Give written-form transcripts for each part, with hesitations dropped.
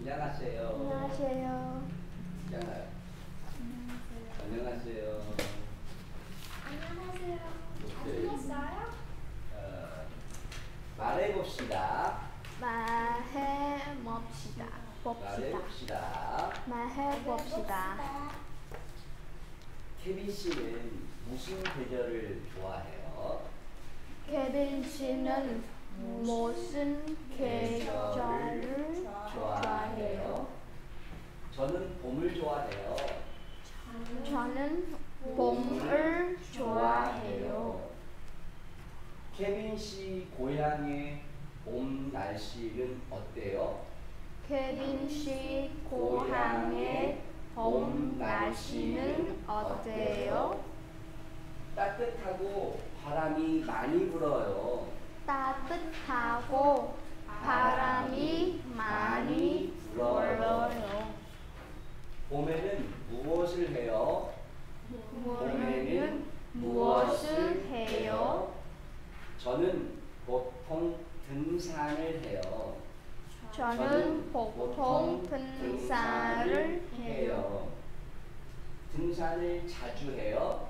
안녕하세요. 안녕하세요. 안녕하세요. 안녕하세요. 안녕하세요. 잘 지냈어요? 말해봅시다. 말해봅시다. 말해봅시다. 말해봅시다. 케빈 씨는 무슨 계절을 좋아해요? 케빈 씨는 무슨 계절을 좋아해요? 저는 봄을 좋아해요. 저는 봄을 좋아해요. 케빈 씨 고향의 봄 날씨는 어때요? 케빈 씨 고향의 봄 날씨는 어때요? 따뜻하고 바람이 많이 불어요. 따뜻하고 바람이 많이 불어요. 봄에는 무엇을 해요? 봄에는 무엇을 해요? 저는 보통 등산을 해요. 저는 보통 등산을 해요. 등산을 자주 해요?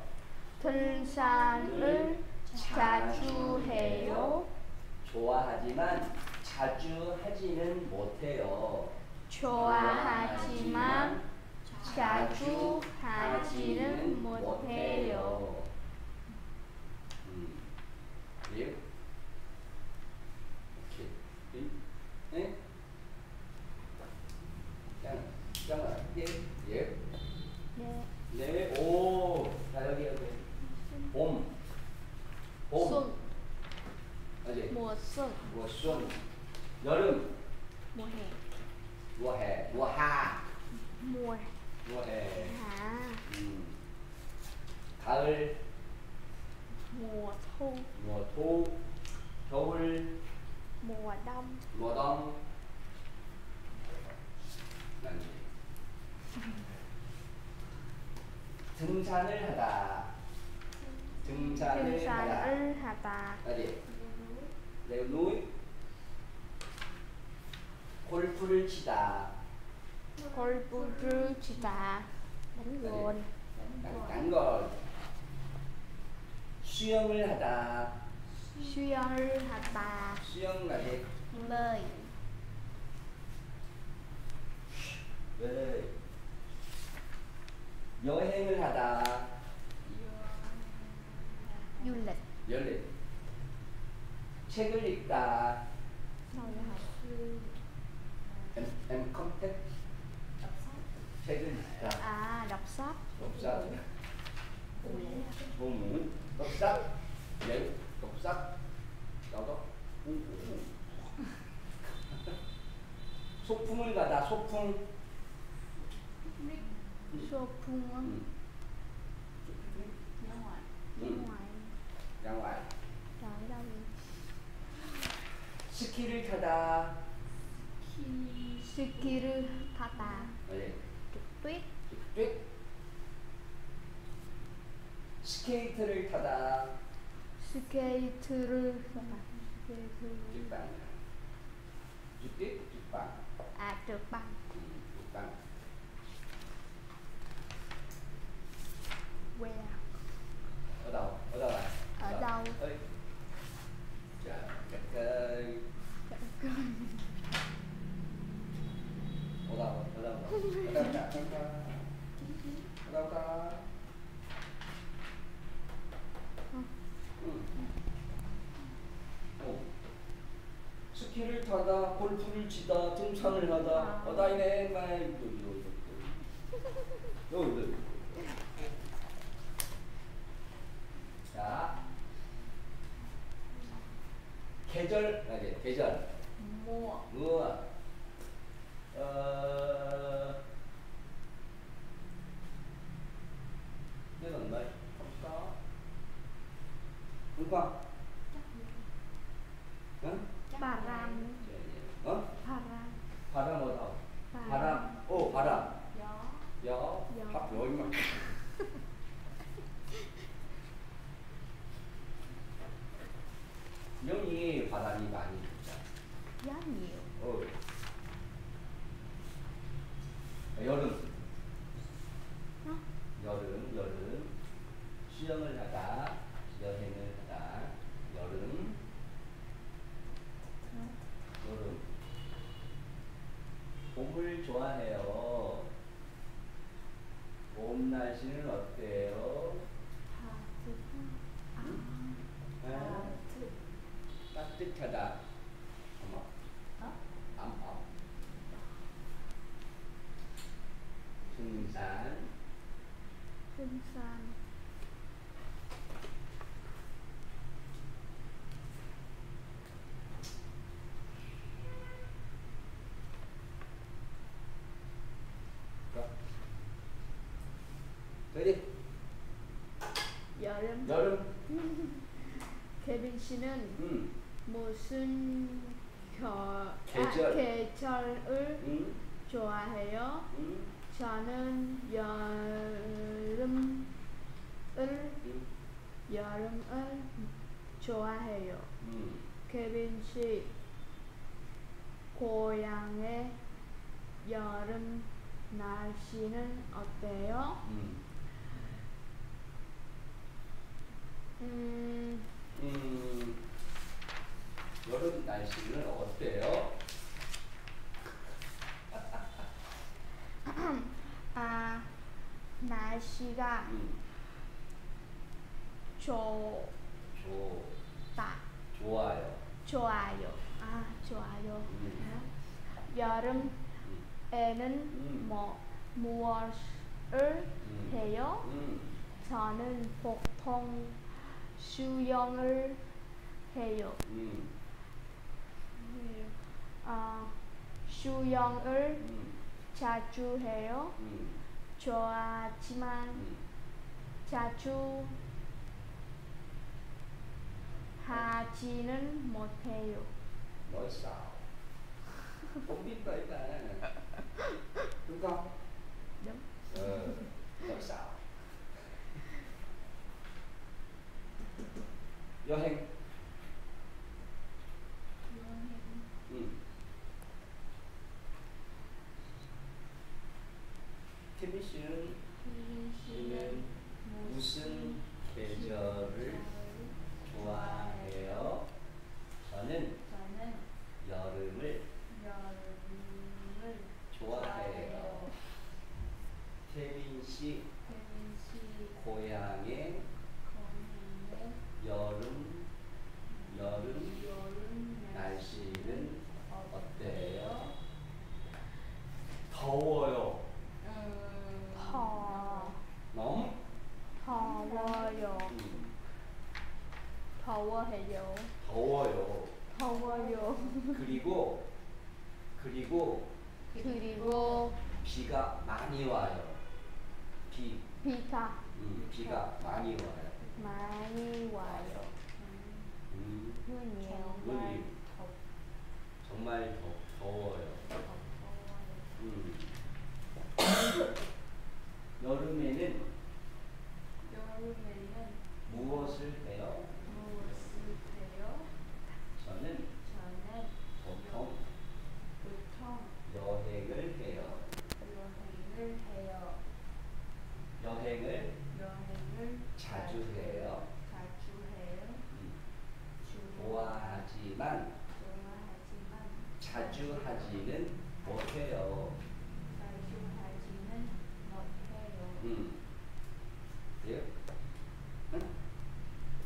등산을 자주 해요. 좋아하지만 자주 하지는 못해요. 좋아하지만 자주 하지는 못해요. 예? 오케이. 예? 짱아. 예? 예? 네. 네. 오. 자, 여기. 봄. 봄. 무슨. 무슨. 여름. 뭐해. 뭐해. 뭐하. 뭐해. 뭐해. 가을. 뭐토. 뭐토. 겨울. 뭐덤. 뭐덤. 난리. 등산을 하다. 등산을 하다. 어디? 레노이. 골프를 치다. 골프를 치다. 난골. 난골. 수영을 하다. 수영을 하다. 수영 나지. 레이. 레이. 여행을 하다. 율렛. 율렛. 책을 읽다. 엠 컨택. 책을 읽다. 아, 랍삽. 랍삽. 봄. 랍삽. 예. 랍삽. 나도. 소풍을 가다. 소풍. 소풍은. 영화. 영화. 양말. 스키를 타다. 스키를 타다. 네. 뚝뚝. 뚝뚝. 스케이트를 타다. 스케이트를 타다. 뚝방. 뚝뚝. 뚝방. 아, 뚝방. 뚝방. Where? 어디야? 어디야? Ở đâu? Chà, cắt cây. Cắt cây. Ở đâu? Ở đâu? Ở đâu ta? Ở đâu ta? 스키를 타다, 골프를 치다, 등산을 하다. 어다이네 마이. 여기. 자. 계절, 아니, 계절. 뭐. 내가 말 할까? 누가? 응? 바람. 어? 바람. 바람 뭐다? 바람. 오, 바람. 여. 밥 여 임마. 영이 바람이 많이 분다. 영이요. 여름. 어? 여름. 수영을 하다, 여행을 하다. 여름. 어? 여름. 봄을 좋아해요. 봄 날씨는 어때요? 따뜻하다. 어머. 어? 어? 등산. 되지? 여름. 케빈 씨는 무슨 계절을 좋아해요? 저는 여름을 좋아해요. 케빈 씨 고향의 여름 날씨는 어때요? 여름 날씨는 어때요? 아, 날씨가 좋아요. 아, 좋아요. 여름에는 무엇을 해요? 저는 보통 수영을 해요. 수영을 자주 해요. 좋아하지만 자주 하지는 못해요. 멋있어. 봄빈 거니까. 누가? 멋있어. 여행. 케빈 씨는 무슨 계절을 좋아해요? 저는 여름을 좋아해요. 케빈 씨 고향에 여름 날씨는 어때요? 더워요. 너무 더워요. 그리고 비가 많이 와요. 비가 많이 와요. 눈이 정말 더워요. 여름에는 무엇을 해요? 저는 보통 여행을 해요. 여행을 자주 해요. 좋아하지만 자주 하지는 못해요. 응?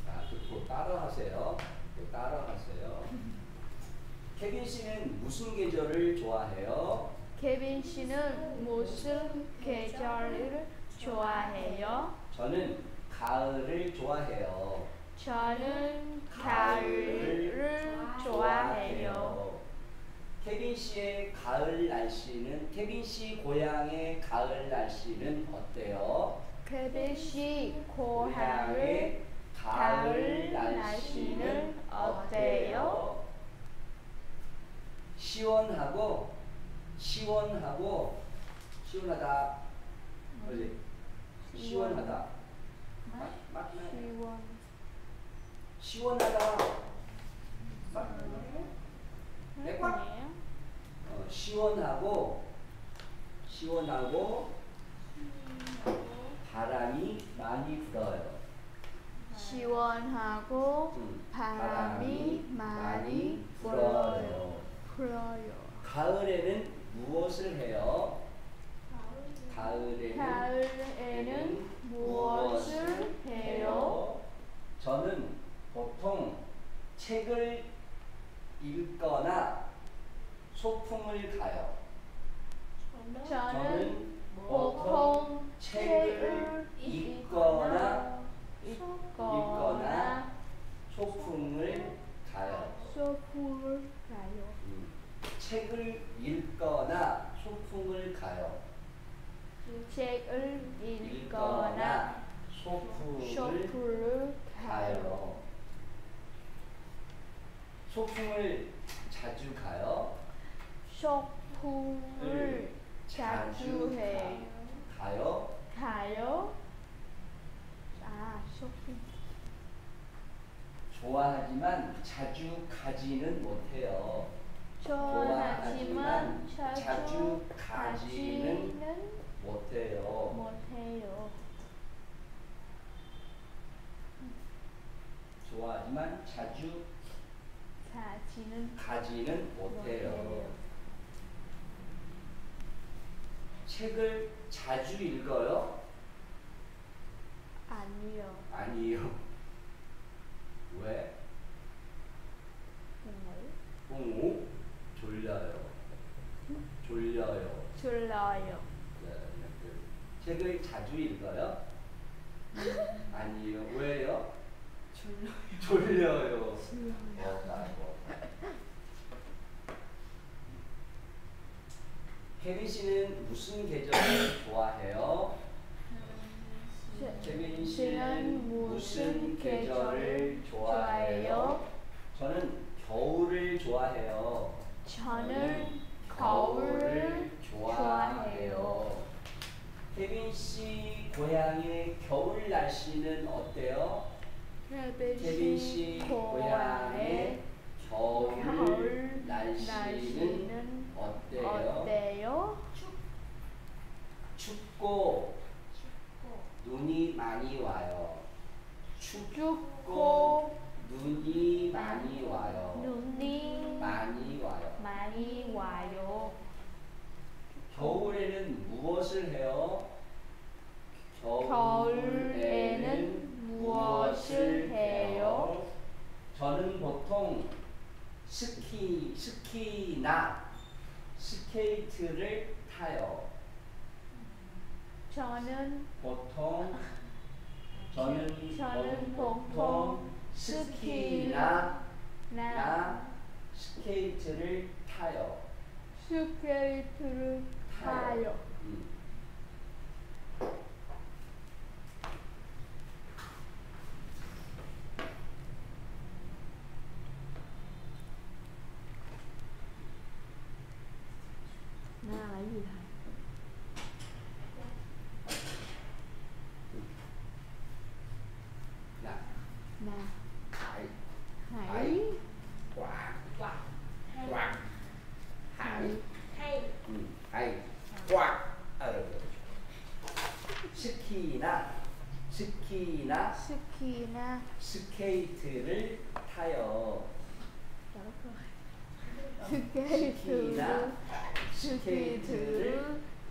자, 듣고 따라하세요. 케빈 씨는 무슨 계절을 좋아해요? 케빈 씨는 무슨 계절을 좋아해요? 저는 가을을 좋아해요. 저는 가을을 좋아해요. 케빈 씨의 가을 날씨는, 케빈 씨 고향의 가을 날씨는 어때요? 케빈 씨 고향의 가을 날씨는 어때요? 시원하다. 그렇지? 시원하다. 시원하고 시원하고 바람이 많이 불어요. 시원하고 바람이 많이 불어요. 가을에는 무엇을 해요? 가을에는 무엇을 해요? 저는 보통 책을 읽거나 소풍을 가요. 저는 보통 책을 읽거나 소풍을 가요. 책을 읽거나 소풍을 가요. 책을 읽거나 소풍을 가요. 소풍을 자주 가요. 소풍을 자주 해요. 가요. 아, 소풍. 좋아하지만 자주 가지는 못해요. 좋아하지만 자주 가지는 못해요. 좋아하지만 자주 가지는 못해요. 책을 자주 읽어요? 아니요. 왜? 응? 졸려요. 책을 자주 읽어요? 아니요. 왜요? 졸려요. 케빈 씨는 무슨 계절을 좋아해요? 케빈 씨는 무슨 계절을 좋아해요? 저는 겨울을 좋아해요. 저는 겨울을 좋아해요. 케빈 씨 고향의 겨울 날씨는 어때요? 케빈 씨 고향의 겨울 날씨는 어때요? 춥고 눈이 많이 와요. 춥고 눈이 많이 와요. 겨울에는 무엇을 해요? 저는 보통 스키나 스케이트를 타요. 저는 보통 스키나 스케이트를 타요. 스키나 스케이트를 타요. 스키나 스케이트를 스키나 스케이트를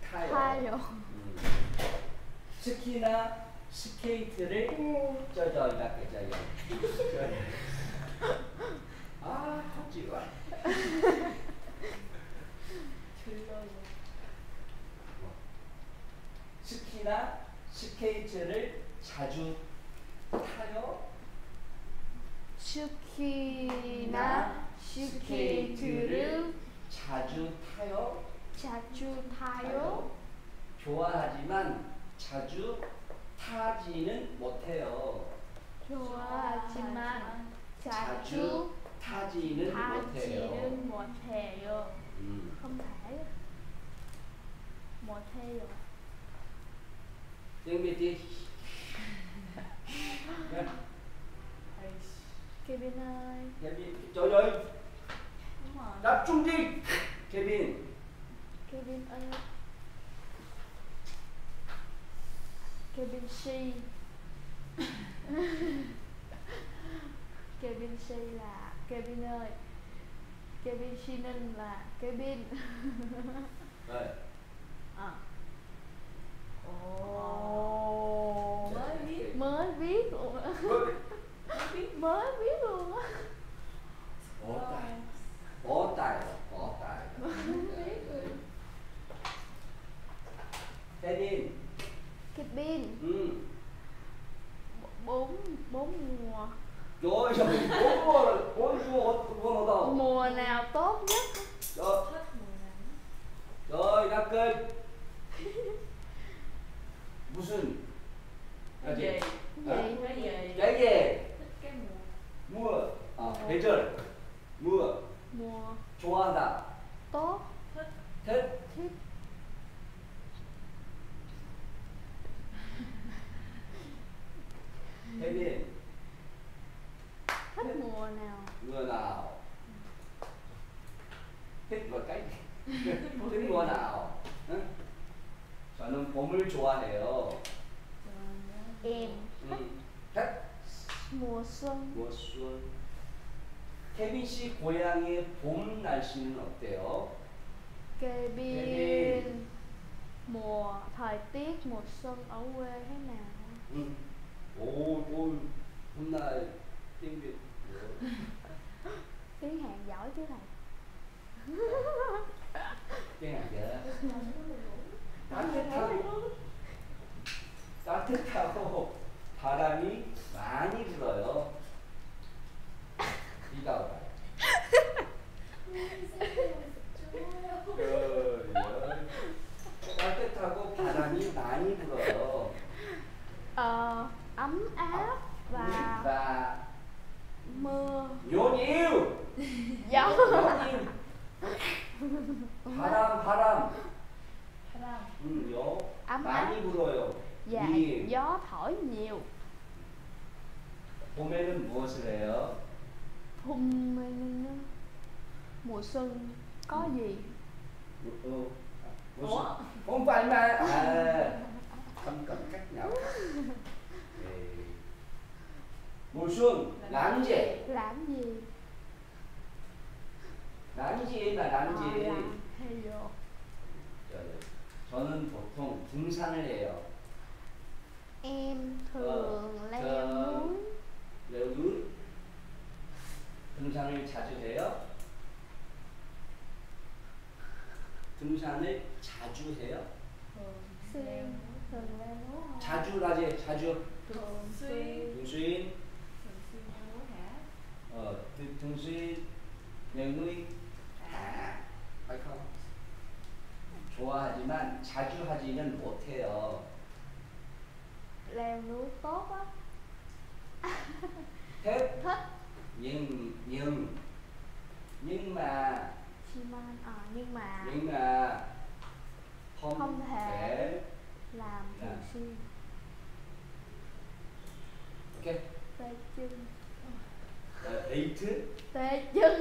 자주 타요. 스키나 스케이트를 자주 타요. 좋아하지만 자주 타지는 못해요. 자주 타지는 못해요. Kevin C là Kevin ơi, Kevin Sheehan là Kevin. Đây. À. Ồ. Mới viết luôn. Mới viết luôn á. Có tài. Kevin. Kevin. Bốn mùa. Trời ơi, bốn mùa. Mùa nào tốt nhất? Trời ơi, đã kênh. 무슨? cái gì? Mùa. 계절. Mùa. 좋아한다. Tốt. Thích. Kevin. Thích mùa nào? Thích và cách. Thích mùa nào? 저는 봄을 좋아해요. Em thích mùa xuân. 케빈 씨 고향의 봄 날씨는 어때요? 케빈 mùa thời tiết mùa xuân ở quê thế nào? Ôi hôm nay tiếng Việt. Tiếng Hàn giỏi chứ thầy. Tiếng Hàn giỏi. 따뜻하고 바람이 많이 불어요. 비가 와요. 따뜻하고 바람이 많이 불어요. ấm áp và mưa. Nhốn yêu. Gió. 바람. 요. 많이 불어요. 야, gió thổi nhiều. 봄에는 무엇을 해요? 봄에는 mùa xuân có gì? Ủa? Không phải mà. Không cần cách nào. Mùa xuân làm gì? làm gì? 해요. 저는 보통 등산을 해요. Em thường leo núi. 등산을 자주 해요? 등산 leo núi. 좋아하지만 자주 하지는 못해요. leo núi tốt á. Nhưng mà không thể làm thường xuyên. Ok. Tê chân.